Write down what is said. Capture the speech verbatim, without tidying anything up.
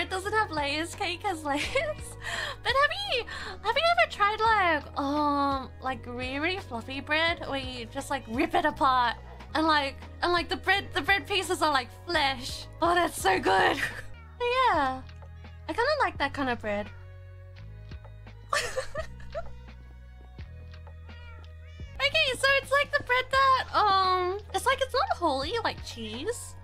Brit doesn't have layers, Cake has layers. But have you have you ever tried like um like really fluffy bread where you just like rip it apart and like and like the bread the bread pieces are like flesh? Oh, that's so good. But yeah, I kind of like that kind of bread. Okay, so it's like the bread that um it's like it's not wholly like cheese.